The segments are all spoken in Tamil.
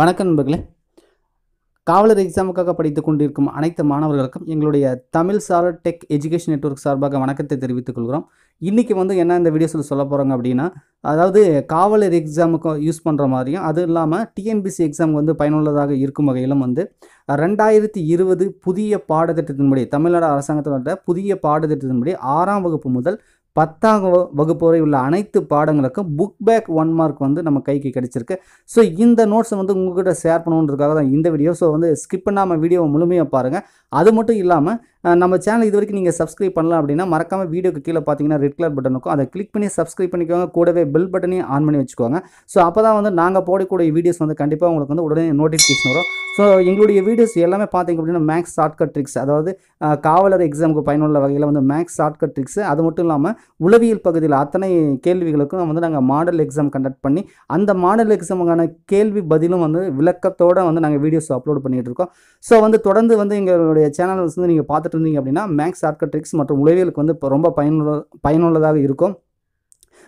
வணக்கம் நண்பர்களே காவலர் எக்ஸாமுக்காக படித்துக் கொண்டிருக்கும் அனைத்து மாணவர்களுக்கும் எங்களுடைய Tamil sir tech education network சார்பாக வணக்கத்தை தெரிவித்துக் கொள்கிறோம். இன்றைக்கி என்ன இந்த வீடியோஸில் சொல்ல போகிறாங்க அப்படின்னா, அதாவது காவலர் எக்ஸாமுக்கு யூஸ் பண்ணுற மாதிரியும் அது இல்லாமல் டிஎன்பிசி எக்ஸாம் பயனுள்ளதாக இருக்கும் வகையிலும் 2020 புதிய பாடத்திட்டத்தின்படி தமிழ்நாடு அரசாங்கத்தோட புதிய பாடத்திட்டத்தின்படி 6ஆம் வகுப்பு முதல் 10ஆம் வகுப்பு வரை உள்ள அனைத்து பாடங்களுக்கும் புக் பேக் 1 மார்க் நம்ம கைக்கு கிடச்சிருக்கு. ஸோ இந்த நோட்ஸை உங்கள்கிட்ட ஷேர் பண்ணணுன்றதுக்காக தான் இந்த வீடியோ. ஸோ ஸ்கிப் பண்ணாமல் வீடியோவை முழுமையாக பாருங்கள். அது மட்டும் இல்லாமல் நம்ம சேனல் இது வரைக்கும் நீங்கள் சப்ஸ்கிரைப் பண்ணலாம் அப்படின்னா மறக்காமல் வீடியோக்கு கீழே பார்த்தீங்கன்னா ரெட் கலர் பட்டன் இருக்கும், அதை கிளிக் பண்ணி சப்ஸ்கிரைப் பண்ணிக்கோங்க. கூடவே பெல் பட்டனையும் ஆன் பண்ணி வச்சுக்கோங்க. ஸோ அப்போ தான் நாங்கள் போடக்கூடிய வீடியோஸ் கண்டிப்பாக உங்களுக்கு உடனே நோட்டிஃபிகேஷன் வரும். ஸோ எங்களுடைய வீடியோஸ் எல்லாமே பார்த்தீங்க அப்படின்னா மேக்ஸ் ஷார்ட்கட் ட்ரிக்ஸ், அதாவது காவலர் எக்ஸாமுக்கு பயனுள்ள வகையில் மேக்ஸ் ஷார்ட்கட் ட்ரிக்ஸ், அது மட்டும் இல்லாமல் உளவியல் பகுதியில் அத்தனை கேள்விகளுக்கும் நாங்கள் மாடல் எக்ஸாம் கண்டக்ட் பண்ணி அந்த மாடல் எக்ஸாமுக்கான கேள்வி பதிலும் விளக்கத்தோடு நாங்கள் வீடியோஸ் அப்லோட் பண்ணிகிட்டு இருக்கோம். ஸோ தொடர்ந்து எங்களுடைய சேனல்ஸ் நீங்கள் பார்த்துட்டு இருந்தீங்க அப்படின்னா மேக்ஸ் ஷார்ட்கட் ட்ரிக்ஸ் மற்றும் உளவியலுக்கு ரொம்ப பயனுள்ளதாக இருக்கும்.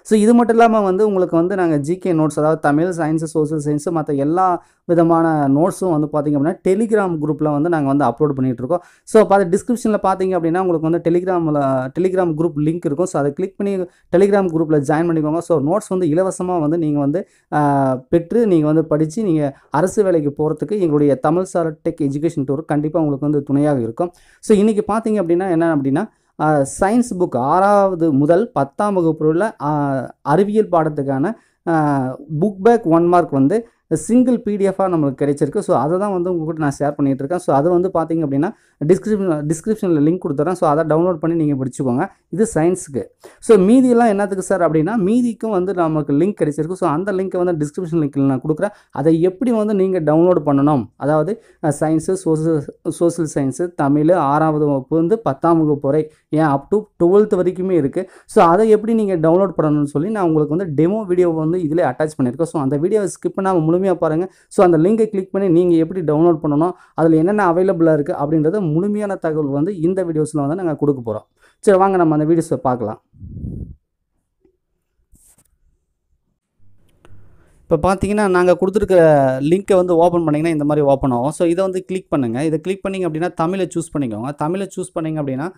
ஸோ இது மட்டும் இல்லாமல் உங்களுக்கு நாங்கள் ஜிகே நோட்ஸ், அதாவது தமிழ் சயின்ஸு சோசியல் சயின்ஸு மற்ற எல்லா விதமான நோட்ஸும் பார்த்திங்க அப்படின்னா டெலிகிராம் குரூப்பில் நாங்கள் அப்லோட் பண்ணிகிட்ருக்கோம். ஸோ பார்த்து டிஸ்கிரிப்ஷனில் பார்த்தீங்க அப்படின்னா உங்களுக்கு டெலிகிராம் குரூப் லிங்க் இருக்கும். ஸோ அதை கிளிக் பண்ணி டெலிகிராம் குரூப்பில் ஜாயின் பண்ணிக்கோங்க. ஸோ நோட்ஸ் இலவசமாக நீங்கள் பெற்று நீங்கள் படித்து நீங்கள் அரசு வேலைக்கு போகிறதுக்கு எங்களுடைய தமிழ் சார் டெக் எஜுகேஷன் டூர் கண்டிப்பாக உங்களுக்கு துணையாக இருக்கும். ஸோ இன்றைக்கி பார்த்தீங்க அப்படின்னா சயின்ஸ் புக் 6ஆவது முதல் 10ஆம் வகுப்பு உள்ள அறிவியல் பாடத்துக்கான புக் பேக் 1 மார்க் சிங்கிள் பிடிஎஃபாக நம்மளுக்கு கிடைச்சிருக்கு. ஸோ அதை தான் உங்கள்கிட்ட நான் ஷேர் பண்ணிகிட்டு இருக்கேன். ஸோ அது பார்த்தீங்க அப்படின்னா டிஸ்கிரிப்ஷனில் லிங்க் கொடுத்துறேன். ஸோ அதை டவுன்லோட் பண்ணி நீங்கள் படிச்சுக்கோங்க. இது சயின்ஸுக்கு. ஸோ மீதியெல்லாம் என்னத்துக்கு சார் அப்படின்னா மீதிக்கும் நமக்கு லிங்க் கிடைச்சிருக்கு. ஸோ அந்த லிங்க்கை டிஸ்கிரிப்ஷன் லிங்க்கில் நான் கொடுக்குறேன். அதை எப்படி நீங்கள் டவுன்லோட் பண்ணணும், அதாவது சயின்ஸு சோசியல் சயின்ஸு தமிழ் 6ஆம் வகுப்பு 10ஆம் வகுப்பு வரை ஏன் அப் டு 12th வரைக்குமே இருக்குது. ஸோ அதை எப்படி நீங்கள் டவுன்லோட் பண்ணணும்னு சொல்லி நான் உங்களுக்கு டெமோ வீடியோ இதில் அட்டாச் பண்ணியிருக்கேன். ஸோ அந்த வீடியோவை ஸ்கிப் பண்ணாமல் முழுமையாக பாருங்கள். ஸோ அந்த லிங்கை கிளிக் பண்ணி நீங்கள் எப்படி டவுன்லோட் பண்ணணும், அதில் என்னென்ன அவைலபிளாக இருக்குது அப்படின்றத முழுமையான தகவல் இந்த வீடியோஸில் நாங்கள் கொடுக்க போகிறோம். சரி வாங்க நம்ம அந்த வீடியோஸை பார்க்கலாம். இப்போ பார்த்தீங்கன்னா நாங்கள் கொடுத்துருக்க லிங்க்கை ஓப்பன் பண்ணிங்கன்னா இந்த மாதிரி ஓப்பன் ஆகும். ஸோ இதை கிளிக் பண்ணுங்கள். இதை கிளிக் பண்ணிங்க அப்படின்னா தமிழை சூஸ் பண்ணிக்கோங்க. தமிழை சூஸ் பண்ணிங்க அப்படின்னா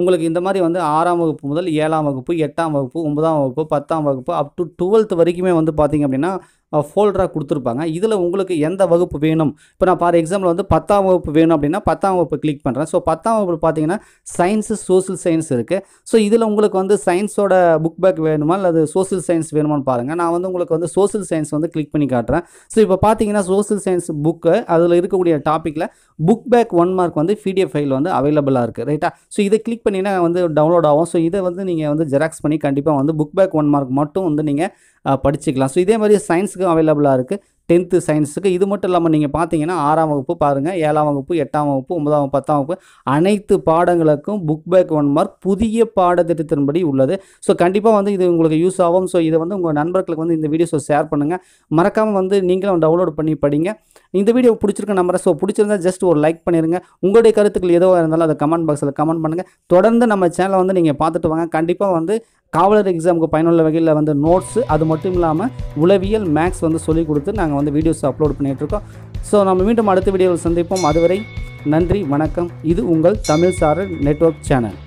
உங்களுக்கு இந்த மாதிரி 6ஆம் வகுப்பு முதல் 7ஆம் வகுப்பு 8ஆம் வகுப்பு 9ஆம் வகுப்பு 10ஆம் வகுப்பு அப் டு 12th வரைக்குமே பார்த்திங்க அப்படின்னா ஃபோல்டராக கொடுத்துருப்பாங்க. இதில் உங்களுக்கு எந்த வகுப்பு வேணும், இப்போ நான் ஃபார் எக்ஸாம்பிள் 10ஆம் வகுப்பு வேணும் அப்படின்னா 10ஆம் வகுப்பு கிளிக் பண்ணுறேன். ஸோ 10ஆம் வகுப்பு பார்த்தீங்கன்னா சயின்ஸு சோசியல் சயின்ஸ் இருக்குது. ஸோ இதில் உங்களுக்கு சயின்ஸோட புக் பேக் வேணுமா அல்லது சோசியல் சயின்ஸ் வேணுமான்னு பாருங்கள். நான் உங்களுக்கு சோசியல் சயின்ஸ் கிளிக் பண்ணி காட்டுறேன். ஸோ இப்போ பார்த்தீங்கன்னா சோசியல் சயின்ஸ் புக்கு அதில் இருக்கக்கூடிய டாப்பிக்கில் book back 1 mark PDF file அவைலபிளாக இருக்குது. ரைட்டா. ஸோ இதை கிளிக் பண்ணினா டவுன்லோட் ஆகும். ஸோ இதை நீங்கள் ஜெராக்ஸ் பண்ணி கண்டிப்பாக புக் பேக் 1 மார்க் மட்டும் நீங்கள் படிச்சுக்கலாம். ஸோ இதே மாதிரி சயின்ஸுக்கும் அவைலபிளாக இருக்குது, 10th சயின்ஸுக்கு. இது மட்டும் இல்லாமல் நீங்கள் பார்த்தீங்கன்னா 6ஆம் வகுப்பு பாருங்கள், 7ஆம் வகுப்பு 8ஆம் வகுப்பு 9ஆம் வகுப்பு 10ஆம் வகுப்பு அனைத்து பாடங்களுக்கும் புக் பேக் 1 மார்க் புதிய பாடத்திட்டத்தின்படி உள்ளது. ஸோ கண்டிப்பாக இது உங்களுக்கு யூஸ் ஆகும். ஸோ இதை உங்கள் நண்பர்களுக்கு இந்த வீடியோஸை ஷேர் பண்ணுங்கள். மறக்காமல் நீங்களும் டவுன்லோட் பண்ணி படிங்க. இந்த வீடியோ பிடிச்சிருக்க நம்பரை. ஸோ பிடிச்சிருந்தால் ஜஸ்ட் ஒரு லைக் பண்ணிடுங்க. உங்களுடைய கருத்துக்கள் எதுவாக இருந்தாலும் அதை கமெண்ட் பாக்ஸில் கமெண்ட் பண்ணுங்கள். தொடர்ந்து நம்ம சேனலை நீங்கள் பார்த்துட்டு வாங்க. கண்டிப்பாக காவலர் எக்ஸாமுக்கு பயனுள்ள வகையில் நோட்ஸு, அது மட்டும் இல்லாமல் உளவியல் மேக்ஸ் சொல்லிக் கொடுத்து நாங்கள் வீடியோஸ் அப்லோட் பண்ணிகிட்ருக்கோம். ஸோ நம்ம மீண்டும் அடுத்த வீடியோவில் சந்திப்போம். அதுவரை நன்றி, வணக்கம். இது உங்கள் தமிழ் சாரல் நெட்வொர்க் சேனல்.